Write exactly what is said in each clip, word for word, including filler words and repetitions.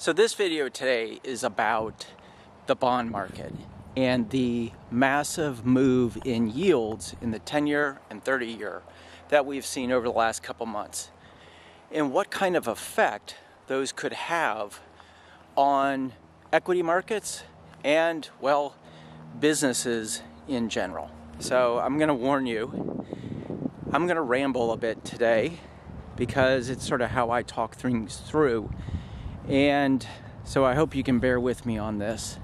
So this video today is about the bond market and the massive move in yields in the ten-year and thirty-year that we've seen over the last couple months, and what kind of effect those could have on equity markets and, well, businesses in general. So I'm going to warn you, I'm going to ramble a bit today because it's sort of how I talk things through. And so I hope you can bear with me on this.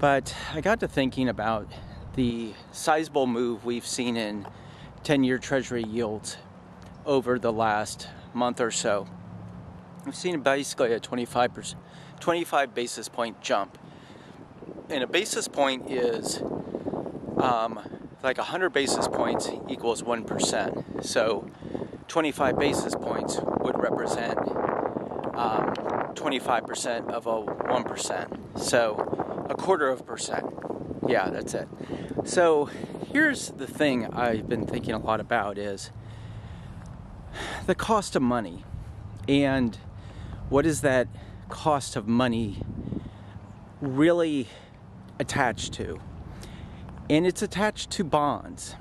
But I got to thinking about the sizable move we've seen in ten-year Treasury yields over the last month or so. We've seen basically a twenty-five, twenty-five basis point jump. And a basis point is um, like one hundred basis points equals one percent. So twenty-five basis points would represent um, twenty-five percent of a one percent. So a quarter of a percent. Yeah, that's it. So here's the thing I've been thinking a lot about is the cost of money. And what is that cost of money really attached to? And it's attached to bonds.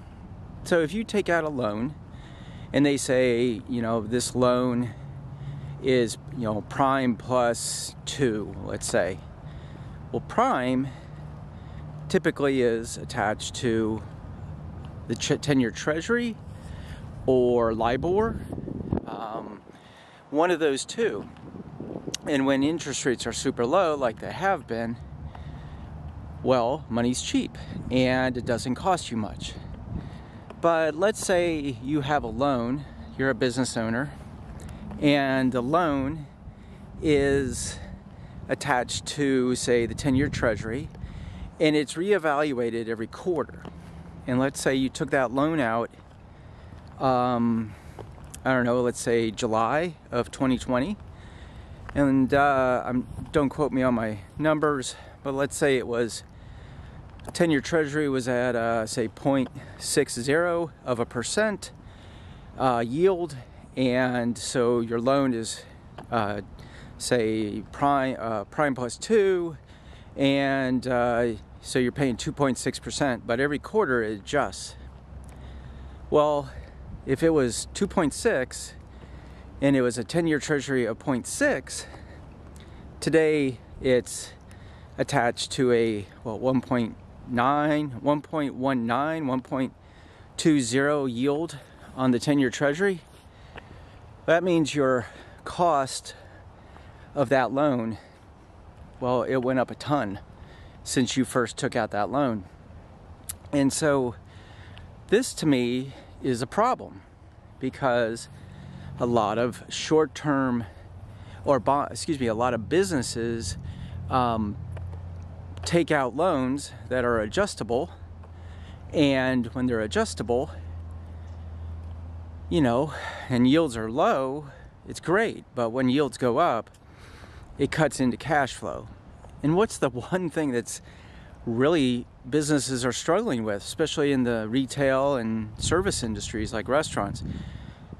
So if you take out a loan and they say, you know, this loan is, you know, prime plus two, let's say. Well, prime typically is attached to the ten-year Treasury or LIBOR. Um, One of those two. And when interest rates are super low, like they have been, well, money's cheap and it doesn't cost you much. But let's say you have a loan, you're a business owner, and the loan is attached to, say, the ten-year Treasury, and it's reevaluated every quarter. And let's say you took that loan out, um, I don't know, let's say July of twenty twenty. And uh, I'm, don't quote me on my numbers, but let's say it was ten-year Treasury was at, uh, say, zero point six zero of a percent uh, yield. And so your loan is, uh, say, prime, uh, prime plus two. And uh, so you're paying two point six percent, but every quarter it adjusts. Well, if it was two point six and it was a ten-year Treasury of zero point six, today it's attached to a, well, one point nine, one point one nine, one point two zero yield on the ten-year Treasury. That means your cost of that loan, well, it went up a ton since you first took out that loan. And so this to me is a problem, because a lot of short-term, or bond, excuse me, a lot of businesses um, take out loans that are adjustable, and when they're adjustable, you know, and yields are low, it's great, but when yields go up, it cuts into cash flow. And what's the one thing that's really businesses are struggling with, especially in the retail and service industries like restaurants?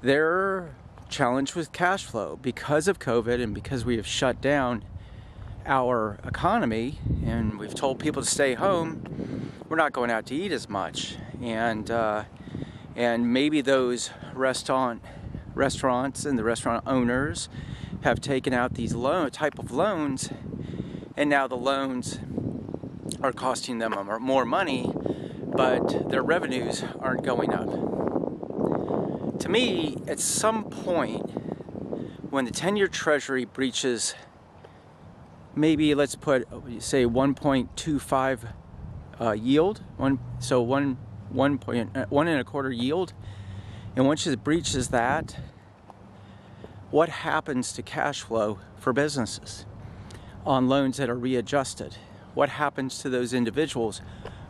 They're challenged with cash flow because of COVID, and because we have shut down our economy and we've told people to stay home, we're not going out to eat as much. And uh, and maybe those restaurant restaurants and the restaurant owners have taken out these loan type of loans, and now the loans are costing them more money, but their revenues aren't going up. To me, at some point, when the ten-year Treasury breaches, maybe let's put, say, one point two five uh, yield, one so one one point one and a quarter yield, and once it breaches that, what happens to cash flow for businesses on loans that are readjusted? What happens to those individuals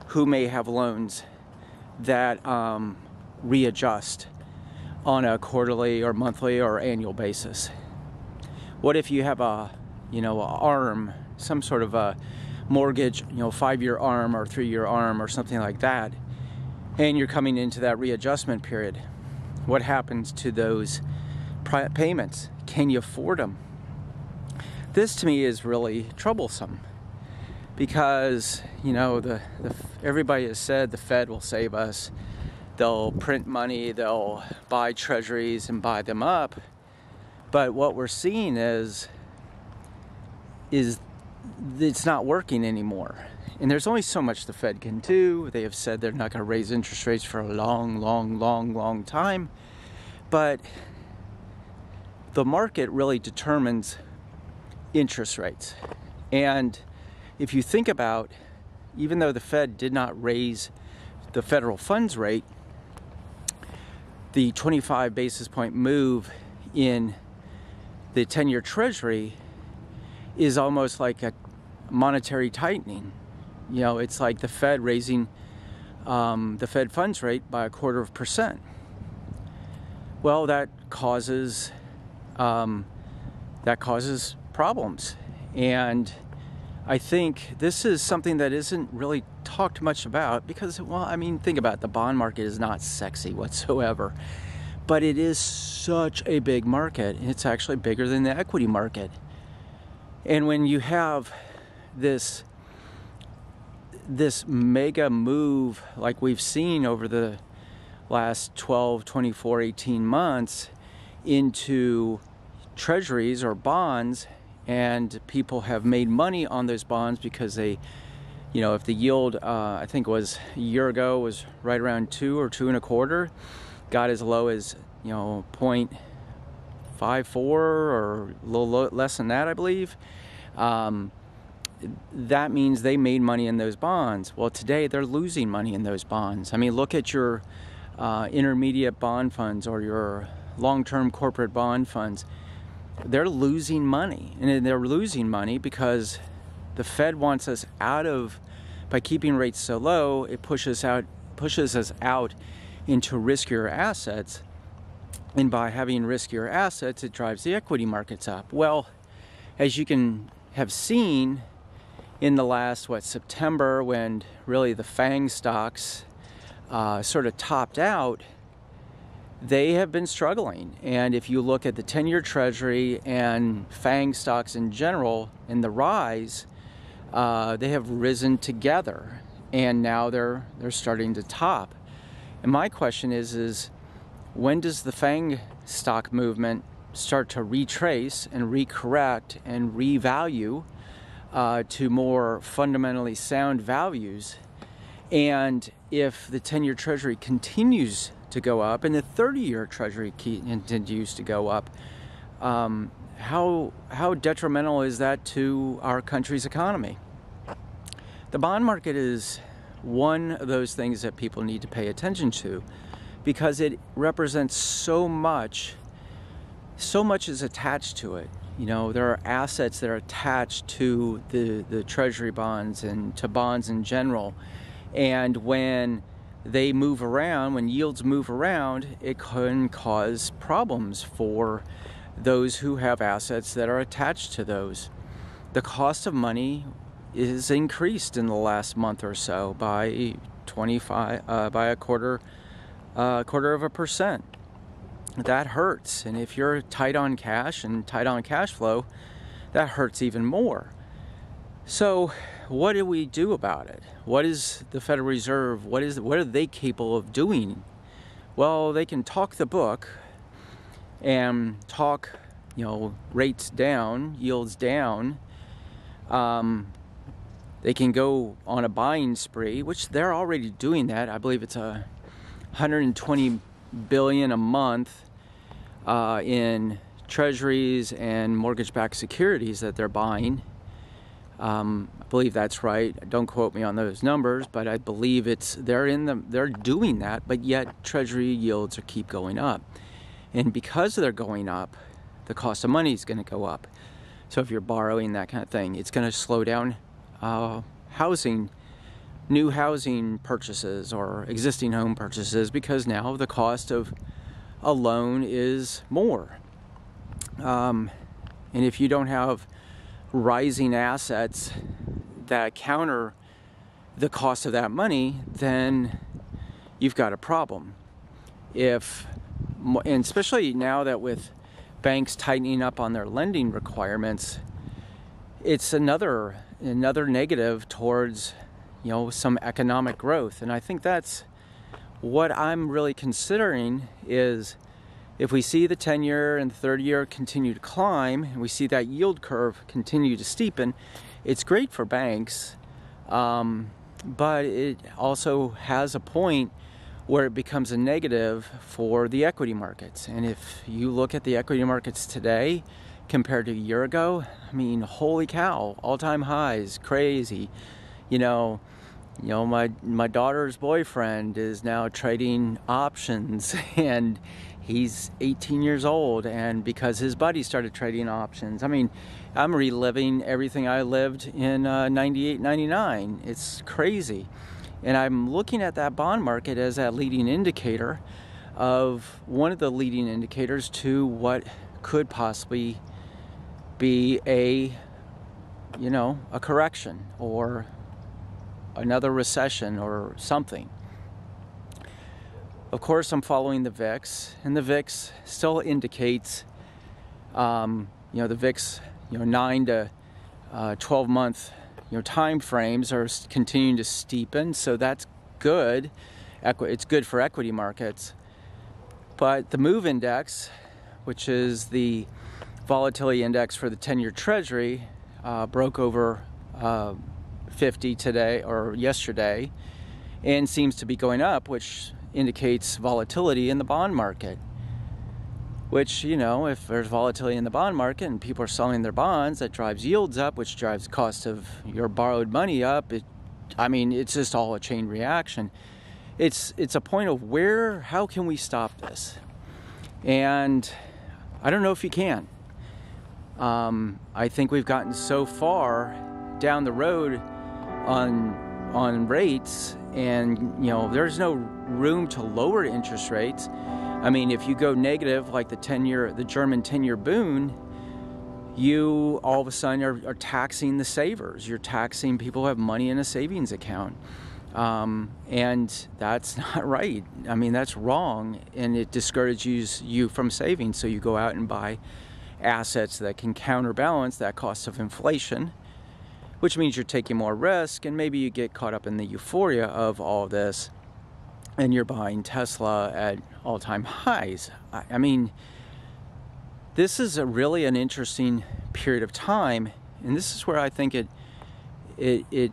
who may have loans that um, readjust on a quarterly or monthly or annual basis? What if you have a, you know, a ARM, some sort of a mortgage, you know, five-year ARM or three-year ARM or something like that, and you're coming into that readjustment period? What happens to those payments? Can you afford them? this to me is really troublesome, because you know the, the everybody has said the Fed will save us, they'll print money, they'll buy treasuries and buy them up, but what we're seeing is is it's not working anymore. And there's only so much the Fed can do. They have said they're not going to raise interest rates for a long, long, long, long time. But the market really determines interest rates. And if you think about, even though the Fed did not raise the federal funds rate, the twenty-five basis point move in the ten-year Treasury is almost like a monetary tightening. You know, it's like the Fed raising um, the Fed funds rate by a quarter of percent. Well, that causes um, that causes problems, and I think this is something that isn't really talked much about because, well, I mean, think about it. The bond market is not sexy whatsoever, but it is such a big market, and it's actually bigger than the equity market. And when you have this this mega move like we've seen over the last twelve, twenty-four, eighteen months into treasuries or bonds, and people have made money on those bonds because they, you know, if the yield, uh, I think it was a year ago, was right around two or two and a quarter, got as low as, you know, point five four or a little less than that, I believe. Um, that means they made money in those bonds. Well, today they're losing money in those bonds. I mean, look at your uh, intermediate bond funds or your long-term corporate bond funds. They're losing money, and they're losing money because the Fed wants us out of, by keeping rates so low, it pushes out pushes us out into riskier assets, and by having riskier assets, it drives the equity markets up. Well, as you can have seen in the last, what, September, when really the FANG stocks uh, sort of topped out, they have been struggling. And if you look at the ten-year Treasury and FANG stocks in general and the rise, uh, they have risen together, and now they're they're starting to top. And my question is, is when does the FANG stock movement start to retrace and recorrect and revalue Uh, to more fundamentally sound values? And if the ten-year Treasury continues to go up and the thirty-year Treasury continues to go up, um, how how detrimental is that to our country's economy? The bond market is one of those things that people need to pay attention to, because it represents so much. So much is attached to it. You know, there are assets that are attached to the, the treasury bonds and to bonds in general. And when they move around, when yields move around, it can cause problems for those who have assets that are attached to those. The cost of money is increased in the last month or so by twenty-five, uh, by a quarter, uh, quarter of a percent. That hurts, and if you're tight on cash and tight on cash flow, that hurts even more. So what do we do about it? What is the Federal Reserve, what is what are they capable of doing? Well, they can talk the book and talk, you know, rates down, yields down. Um, they can go on a buying spree, which they're already doing that. I believe it's a one hundred twenty billion a month uh, in treasuries and mortgage-backed securities that they're buying. Um, I believe that's right. Don't quote me on those numbers, but I believe it's they're in the they're doing that. But yet treasury yields are keep going up, and because they're going up, the cost of money is going to go up. So if you're borrowing, that kind of thing, it's going to slow down uh, housing. New housing purchases or existing home purchases, because now the cost of a loan is more. Um, and if you don't have rising assets that counter the cost of that money, then you've got a problem. If, and especially now that with banks tightening up on their lending requirements, it's another another negative towards, you know, some economic growth. And I think that's what I'm really considering is if we see the ten-year and the thirty-year continue to climb and we see that yield curve continue to steepen, it's great for banks, um, but it also has a point where it becomes a negative for the equity markets. And if you look at the equity markets today compared to a year ago, I mean, holy cow, all-time highs, crazy. You know, you know, my my daughter's boyfriend is now trading options, and he's eighteen years old, and because his buddy started trading options. I mean, I'm reliving everything I lived in uh, ninety-eight, ninety-nine. It's crazy. And I'm looking at that bond market as that leading indicator of one of the leading indicators to what could possibly be a, you know, a correction or another recession or something. Of course, I'm following the V I X, and the V I X still indicates, um, you know, the V I X, you know, nine to uh, twelve month, you know, time frames are continuing to steepen, so that's good. It's good for equity markets, but the MOVE index, which is the volatility index for the ten-year Treasury, uh, broke over uh, fifty today or yesterday, and seems to be going up, which indicates volatility in the bond market, which, you know, if there's volatility in the bond market and people are selling their bonds, that drives yields up, which drives cost of your borrowed money up. It, I mean, it's just all a chain reaction. It's, it's a point of where, how can we stop this? And I don't know if you can. Um, I think we've gotten so far down the road on, on rates, and, you know, there's no room to lower interest rates. I mean, if you go negative like the ten-year, the German ten-year boon, you all of a sudden are, are taxing the savers. You're taxing people who have money in a savings account, um, and that's not right. I mean, that's wrong, and it discourages you from saving. So you go out and buy assets that can counterbalance that cost of inflation, which means you're taking more risk, and maybe you get caught up in the euphoria of all this, and you're buying Tesla at all-time highs. I, I mean, this is a really an interesting period of time, and this is where I think it, it, it,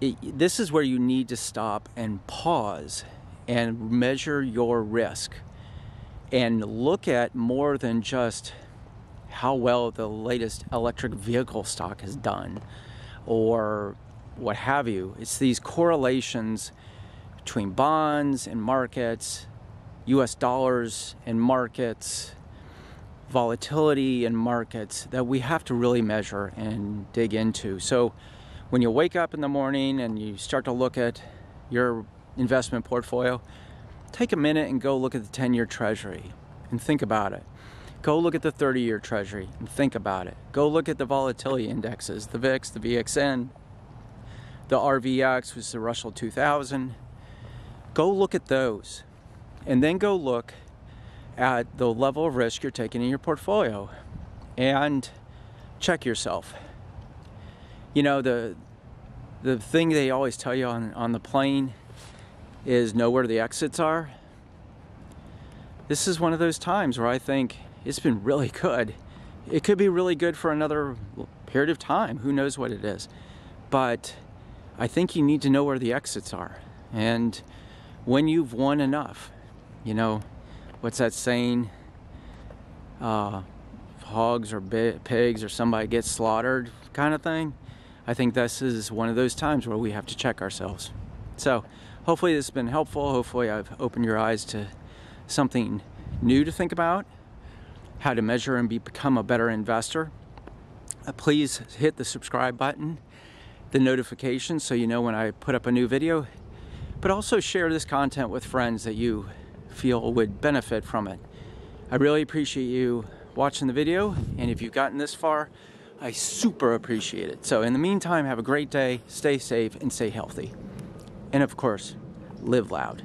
it, this is where you need to stop and pause and measure your risk and look at more than just how well the latest electric vehicle stock has done, or what have you. It's these correlations between bonds and markets, U S dollars and markets, volatility in markets, that we have to really measure and dig into. So when you wake up in the morning and you start to look at your investment portfolio, take a minute and go look at the ten-year Treasury and think about it. Go look at the thirty-year Treasury and think about it. Go look at the volatility indexes, the V I X, the V X N, the R V X, which is the Russell two thousand. Go look at those, and then go look at the level of risk you're taking in your portfolio and check yourself. You know, the, the thing they always tell you on, on the plane is know where the exits are. This is one of those times where I think it's been really good. It could be really good for another period of time. Who knows what it is? But I think you need to know where the exits are. And when you've won enough, you know, what's that saying? Uh, hogs or pigs or somebody gets slaughtered kind of thing. I think this is one of those times where we have to check ourselves. So hopefully this has been helpful. Hopefully I've opened your eyes to something new to think about. How to measure and be, become a better investor. Uh, please hit the subscribe button, the notification, so you know when I put up a new video, but also share this content with friends that you feel would benefit from it. I really appreciate you watching the video, and if you've gotten this far, I super appreciate it. So in the meantime, have a great day, stay safe, and stay healthy. And of course, live loud.